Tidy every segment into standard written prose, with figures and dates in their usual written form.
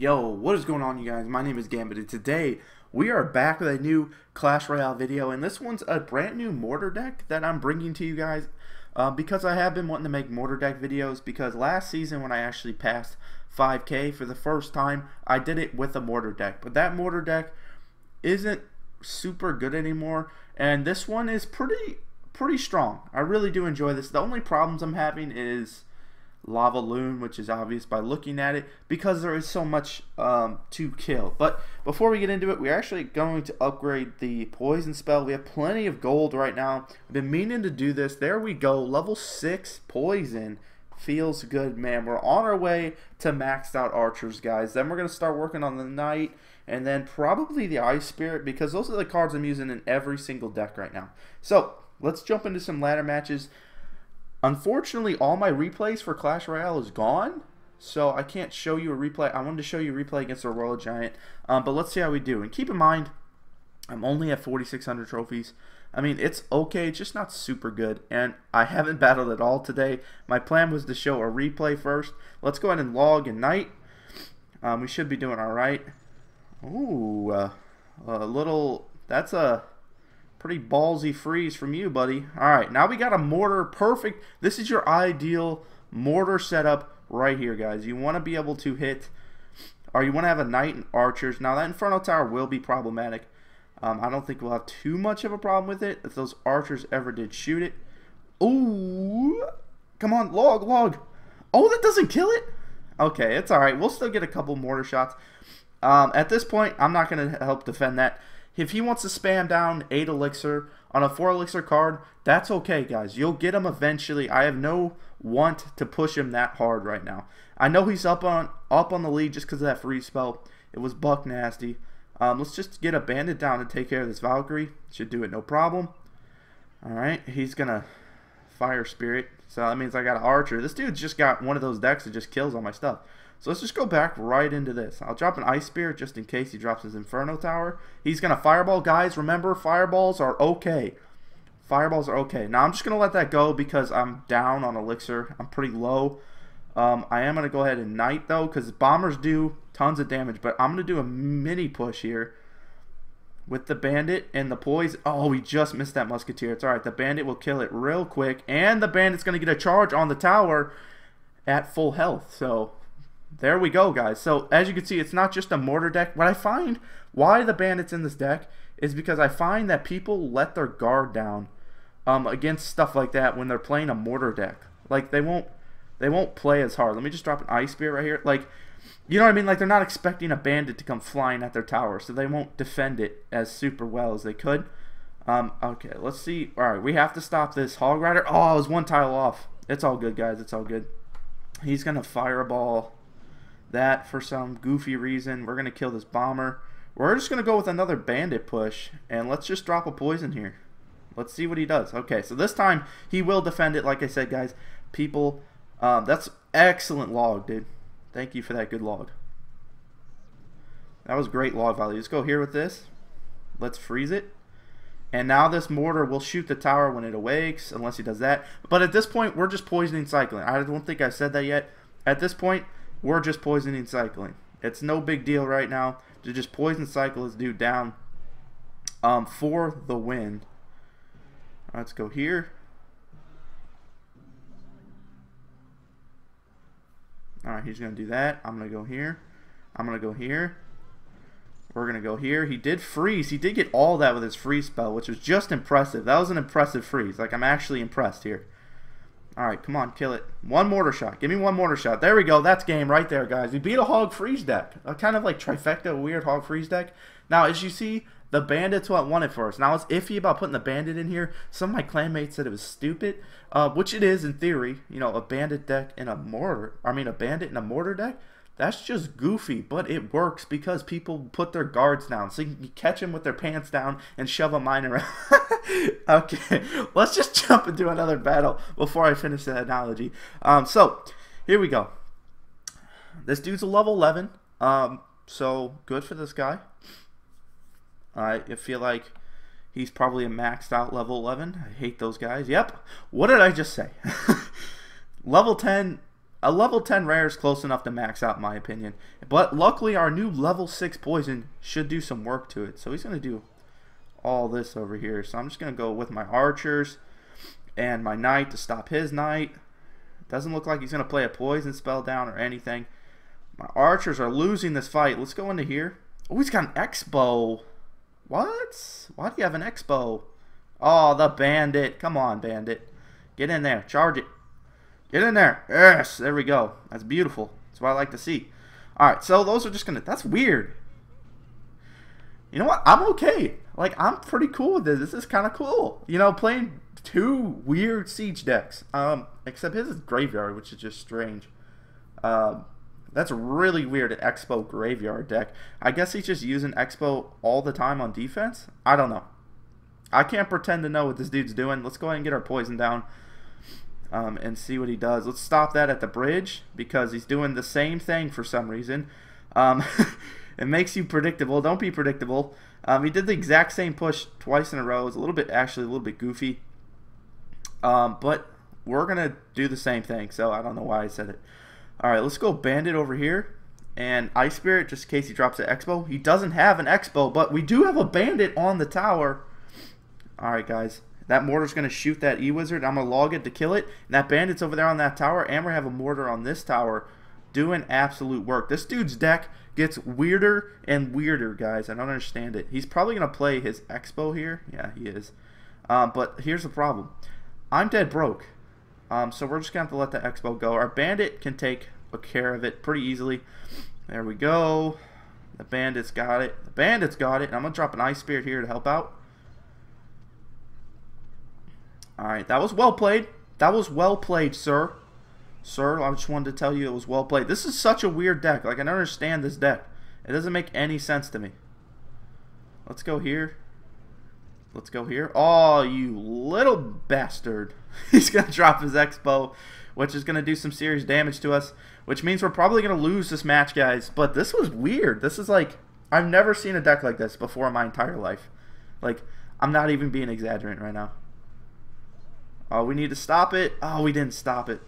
Yo, what is going on, you guys? My name is Gambit, and today we are back with a new Clash Royale video, and this one's a brand new Mortar deck that I'm bringing to you guys because I have been wanting to make Mortar deck videos, because last season when I actually passed 5K for the first time, I did it with a Mortar deck, but that Mortar deck isn't super good anymore, and this one is pretty strong. I really do enjoy this. The only problems I'm having is Lava Loon, which is obvious by looking at it, because there is so much to kill. But before we get into it, we're actually going to upgrade the poison spell. We have plenty of gold right now. I've been meaning to do this. There we go, level 6 poison. Feels good, man. We're on our way to maxed out archers, guys. Then we're going to start working on the knight, and then probably the ice spirit, because those are the cards I'm using in every single deck right now. So let's jump into some ladder matches. Unfortunately, all my replays for Clash Royale is gone, so I can't show you a replay. I wanted to show you a replay against a Royal Giant, but let's see how we do. And keep in mind, I'm only at 4,600 trophies. I mean, it's okay, it's just not super good, and I haven't battled at all today. My plan was to show a replay first. Let's go ahead and log a knight. We should be doing all right. Ooh, a little, that's a pretty ballsy freeze from you, buddy. Alright, now we got a mortar. Perfect. This is your ideal mortar setup right here, guys. You want to be able to hit, or you want to have a knight and archers. Now that Inferno Tower will be problematic. I don't think we'll have too much of a problem with it if those archers ever did shoot it. Ooh, come on, log. Oh, that doesn't kill it? Okay, it's alright. We'll still get a couple mortar shots. At this point, I'm not going to help defend that. If he wants to spam down 8 elixir on a 4 elixir card, that's okay, guys. You'll get him eventually. I have no want to push him that hard right now. I know he's up on the lead just because of that free spell. It was buck nasty. Let's just get a bandit down and take care of this Valkyrie. Should do it no problem. Alright, he's going to fire spirit. So that means I got an archer. This dude's just got one of those decks that just kills all my stuff. So let's just go back right into this. I'll drop an Ice Spear just in case he drops his Inferno Tower. He's going to Fireball. Guys, remember, Fireballs are okay. Fireballs are okay. Now, I'm just going to let that go because I'm down on Elixir. I'm pretty low. I am going to go ahead and Knight, though, because Bombers do tons of damage. But I'm going to do a mini push here with the Bandit and the Poison. Oh, we just missed that Musketeer. It's all right. The Bandit will kill it real quick. And the Bandit's going to get a charge on the tower at full health. So there we go, guys. So as you can see, it's not just a mortar deck. What I find, why the bandit's in this deck, is because I find that people let their guard down against stuff like that when they're playing a mortar deck. Like they won't play as hard. Let me just drop an ice spear right here. Like, you know what I mean? Like, they're not expecting a bandit to come flying at their tower, so they won't defend it as super well as they could. Okay, let's see. All right, we have to stop this hog rider. Oh, I was one tile off. It's all good, guys. It's all good. He's gonna fireball that for some goofy reason. We're gonna kill this bomber. We're just gonna go with another bandit push, and let's just drop a poison here. Let's see what he does. Okay, so this time he will defend it. Like I said, guys, people, that's excellent log, dude. Thank you for that good log. That was great log value. Let's go here with this. Let's freeze it. And now this mortar will shoot the tower when it awakes, unless he does that. But at this point, we're just poisoning cycling. I don't think I said that yet. At this point, we're just poisoning cycling. It's no big deal right now to just poison cycle this dude down for the win. Right, let's go here. Alright, he's going to do that. I'm going to go here. I'm going to go here. We're going to go here. He did freeze. He did get all that with his freeze spell, which was just impressive. That was an impressive freeze. Like, I'm actually impressed here. Alright, come on, kill it. One mortar shot. Give me one mortar shot. There we go. That's game right there, guys. We beat a hog freeze deck. A kind of like trifecta, weird hog freeze deck. Now, as you see, the bandit's what won it for us. Now, I was iffy about putting the bandit in here. Some of my clanmates said it was stupid, which it is in theory. You know, a bandit deck and a mortar. I mean, a bandit and a mortar deck. That's just goofy, but it works because people put their guards down. So you can catch them with their pants down and shove a mine around. Okay, let's just jump into another battle before I finish that analogy. So, here we go. This dude's a level 11, so good for this guy. I feel like he's probably a maxed out level 11. I hate those guys. Yep, what did I just say? Level 10. A level 10 rare is close enough to max out, in my opinion. But luckily, our new level 6 poison should do some work to it. So he's going to do all this over here. So I'm just going to go with my archers and my knight to stop his knight. Doesn't look like he's going to play a poison spell down or anything. My archers are losing this fight. Let's go into here. Oh, he's got an X-Bow. What? Why do you have an X-Bow? Oh, the bandit. Come on, bandit. Get in there. Charge it. Get in there. Yes. There we go. That's beautiful. That's what I like to see. Alright, so those are just going to... That's weird. You know what? I'm okay. Like, I'm pretty cool with this. This is kind of cool. You know, playing two weird siege decks. Except his is graveyard, which is just strange. That's really weird, an Expo graveyard deck. I guess he's just using Expo all the time on defense? I don't know. I can't pretend to know what this dude's doing. Let's go ahead and get our poison down and see what he does. Let's stop that at the bridge because he's doing the same thing for some reason. It makes you predictable. Don't be predictable. He did the exact same push twice in a row. It's a little bit, actually, a little bit goofy. But we're going to do the same thing, so I don't know why I said it. Alright, let's go bandit over here. And Ice Spirit, just in case he drops an Expo. He doesn't have an Expo, but we do have a bandit on the tower. Alright, guys. That mortar's going to shoot that E-Wizard. I'm going to log it to kill it. And that bandit's over there on that tower. And we have a mortar on this tower doing absolute work. This dude's deck gets weirder and weirder, guys. I don't understand it. He's probably going to play his Expo here. Yeah, he is. But here's the problem. I'm dead broke. So we're just going to have to let the Expo go. Our bandit can take care of it pretty easily. There we go. The bandit's got it. The bandit's got it. And I'm going to drop an Ice Spirit here to help out. Alright, that was well played. That was well played, sir. Sir, I just wanted to tell you it was well played. This is such a weird deck. Like, I don't understand this deck. It doesn't make any sense to me. Let's go here. Let's go here. Oh, you little bastard. He's going to drop his Expo, which is going to do some serious damage to us, which means we're probably going to lose this match, guys. But this was weird. This is like, I've never seen a deck like this before in my entire life. Like, I'm not even being exaggerating right now. Oh, we need to stop it. Oh, we didn't stop it.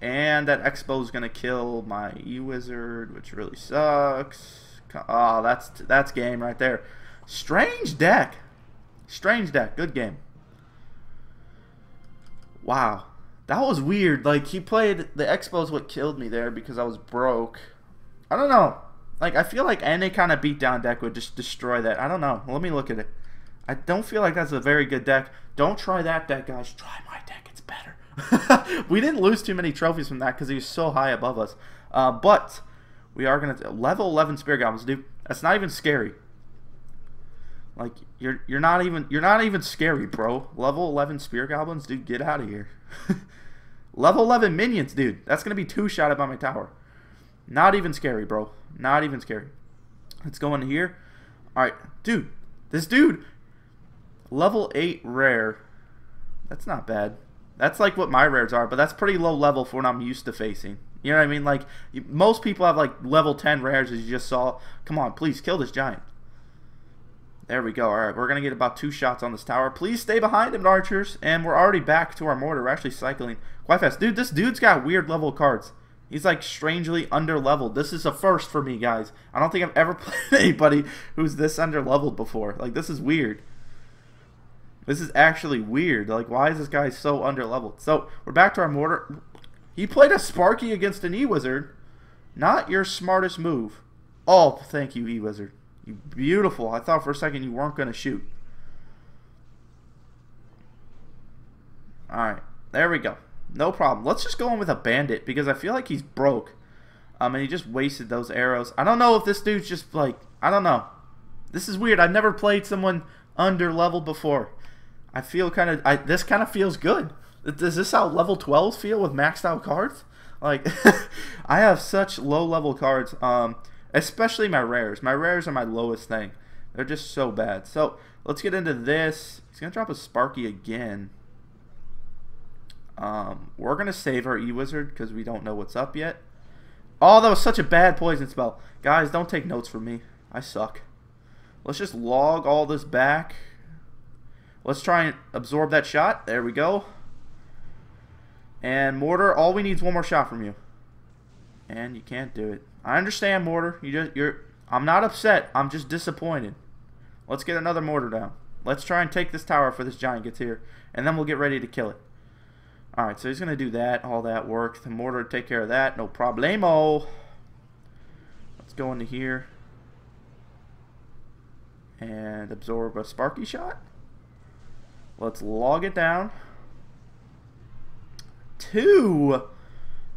And that Expo is going to kill my E-Wizard, which really sucks. Oh, that's game right there. Strange deck. Strange deck. Good game. Wow. That was weird. Like, he played the Expo's what killed me there because I was broke. I don't know. Like, I feel like any kind of beatdown deck would just destroy that. I don't know. Let me look at it. I don't feel like that's a very good deck. Don't try that deck, guys. Try my deck. It's better. We didn't lose too many trophies from that because he was so high above us. But we are going to... Level 11 Spear Goblins, dude. That's not even scary. Like, you're not even scary, bro. Level 11 Spear Goblins, dude. Get out of here. Level 11 minions, dude. That's going to be two-shotted by my tower. Not even scary, bro. Not even scary. Let's go into here. All right. Dude. This dude... Level 8 rare. That's not bad. That's like what my rares are, but that's pretty low level for what I'm used to facing. You know what I mean? Like, most people have like level 10 rares, as you just saw. Come on, please kill this giant. There we go. Alright, we're going to get about two shots on this tower. Please stay behind him, archers. And we're already back to our mortar. We're actually cycling quite fast. Dude, this dude's got weird level cards. He's like strangely underleveled. This is a first for me, guys. I don't think I've ever played anybody who's this underleveled before. Like, this is weird. This is actually weird. Like, why is this guy so underleveled? So, we're back to our mortar. He played a Sparky against an E-Wizard. Not your smartest move. Oh, thank you, E-Wizard. You beautiful. I thought for a second you weren't going to shoot. Alright. There we go. No problem. Let's just go in with a bandit because I feel like he's broke. And he just wasted those arrows. I don't know if this dude's just like... I don't know. This is weird. I've never played someone underleveled before. I feel kind of... this kind of feels good. Does this how level 12s feel with maxed out cards? Like, I have such low level cards. Especially my rares. My rares are my lowest thing. They're just so bad. So, let's get into this. He's going to drop a Sparky again. We're going to save our E-Wizard because we don't know what's up yet. Oh, that was such a bad poison spell. Guys, don't take notes from me. I suck. Let's just log all this back. Let's try and absorb that shot. There we go. And Mortar, all we need is one more shot from you. And you can't do it. I understand, Mortar. I'm not upset. I'm just disappointed. Let's get another Mortar down. Let's try and take this tower before this giant gets here. And then we'll get ready to kill it. Alright, so he's going to do that. All that work. The Mortar will take care of that. No problemo. Let's go into here. And absorb a Sparky shot. Let's log it down. 2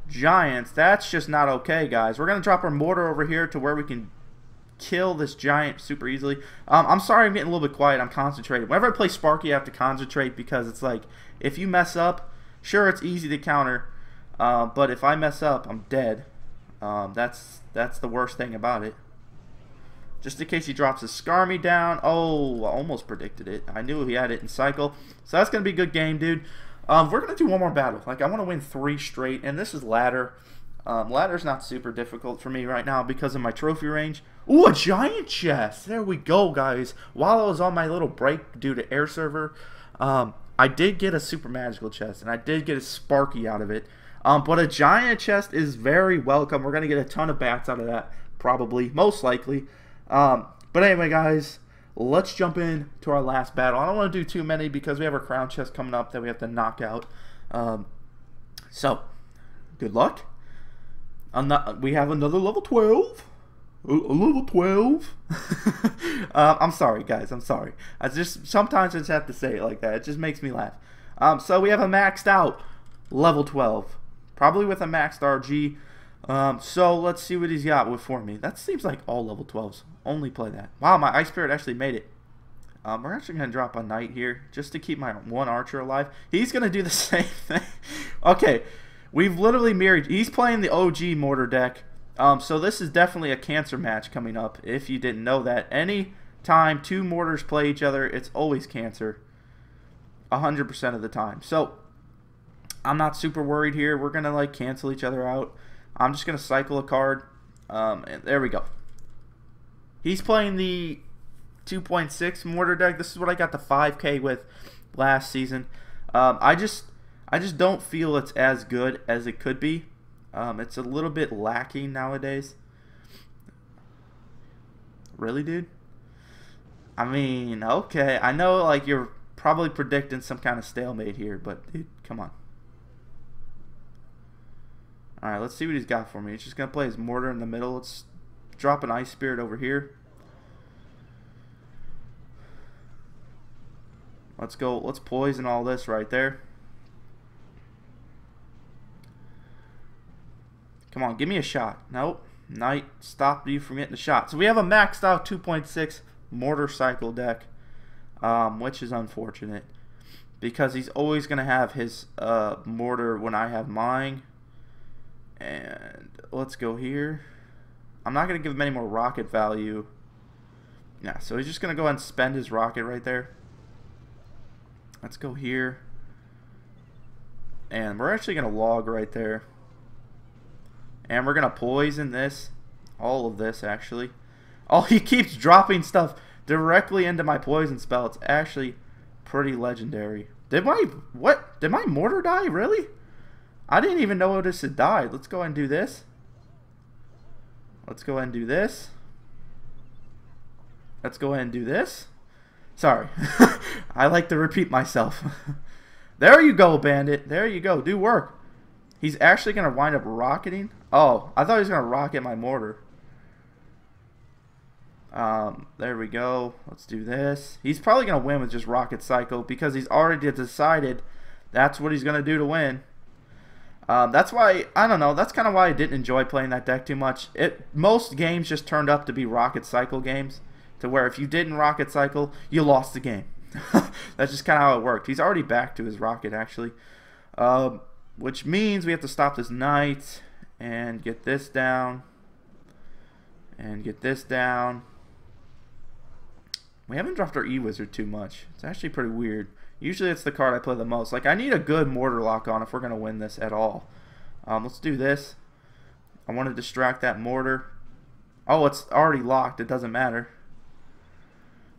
giants. That's just not okay, guys. We're gonna drop our Mortar over here to where we can kill this giant super easily. I'm sorry I'm getting a little bit quiet. I'm concentrating. Whenever I play Sparky, I have to concentrate because it's like, if you mess up, sure, it's easy to counter, but if I mess up, I'm dead. That's the worst thing about it. Just in case he drops his Skarmy down. Oh, I almost predicted it. I knew he had it in cycle. So that's going to be a good game, dude. We're going to do one more battle. Like, I want to win 3 straight, and this is ladder. Ladder's not super difficult for me right now because of my trophy range. Ooh, a giant chest. There we go, guys. While I was on my little break due to air server, I did get a super magical chest, and I did get a Sparky out of it. But a giant chest is very welcome. We're going to get a ton of bats out of that, probably, most likely. But anyway, guys, let's jump in to our last battle. I don't want to do too many because we have our crown chest coming up that we have to knock out. So, good luck. We have another level 12. Level 12. I'm sorry, guys. I'm sorry. Sometimes I just have to say it like that. It just makes me laugh. So we have a maxed out level 12, probably with a maxed RG. So let's see what he's got for me. That seems like all level 12s only play that. Wow, my Ice Spirit actually made it. We're actually going to drop a Knight here just to keep my one Archer alive. He's going to do the same thing. Okay, we've literally mirrored. He's playing the OG Mortar deck. So this is definitely a cancer match coming up, if you didn't know that. Any time 2 Mortars play each other, it's always cancer 100% of the time. So I'm not super worried here. We're going to like cancel each other out. I'm just going to cycle a card, and there we go. He's playing the 2.6 Mortar deck. This is what I got the 5K with last season. I just don't feel it's as good as it could be. It's a little bit lacking nowadays. Really, dude? I mean, okay. I know, like, you're probably predicting some kind of stalemate here, but, dude, come on. Alright, let's see what he's got for me. He's just going to play his Mortar in the middle. Let's drop an Ice Spirit over here. Let's go. Let's poison all this right there. Come on, give me a shot. Nope. Knight stopped you from getting a shot. So we have a maxed out 2.6 Mortar cycle deck, which is unfortunate because he's always going to have his Mortar when I have mine. And let's go here. I'm not going to give him any more rocket value. Yeah, so he's just going to go ahead and spend his rocket right there. Let's go here. And we're actually going to log right there. And we're going to poison this. All of this, actually. Oh, he keeps dropping stuff directly into my poison spell. It's actually pretty legendary. Did my Mortar die? Really? I didn't even know this had died. Let's go ahead and do this. Let's go ahead and do this. Let's go ahead and do this. Sorry. I like to repeat myself. There you go, Bandit. There you go. Do work. He's actually going to wind up rocketing. Oh, I thought he was going to rocket my Mortar. There we go. Let's do this. He's probably going to win with just rocket cycle because he's already decided that's what he's going to do to win. That's why, I don't know, that's kind of why I didn't enjoy playing that deck too much. Most games just turned up to be rocket cycle games, to where if you didn't rocket cycle, you lost the game. That's just kind of how it worked. He's already back to his rocket, actually. Which means we have to stop this Knight and get this down. And get this down. We haven't dropped our E-Wizard too much. It's actually pretty weird. Usually it's the card I play the most. Like, I need a good Mortar lock on if we're going to win this at all. Let's do this. I want to distract that Mortar. Oh, it's already locked. It doesn't matter.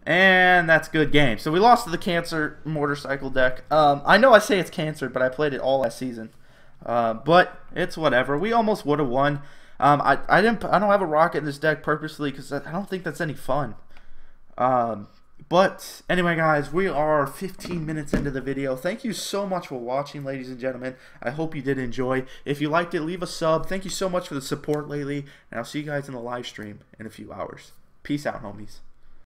And that's good game. So we lost to the Cancer Mortar Cycle deck. I know I say it's cancer, but I played it all last season. But it's whatever. We almost would have won. I don't have a rocket in this deck purposely because I don't think that's any fun. But anyway, guys, we are 15 minutes into the video. Thank you so much for watching, ladies and gentlemen. I hope you did enjoy. If you liked it, leave a sub. Thank you so much for the support lately, and I'll see you guys in the live stream in a few hours. Peace out, homies.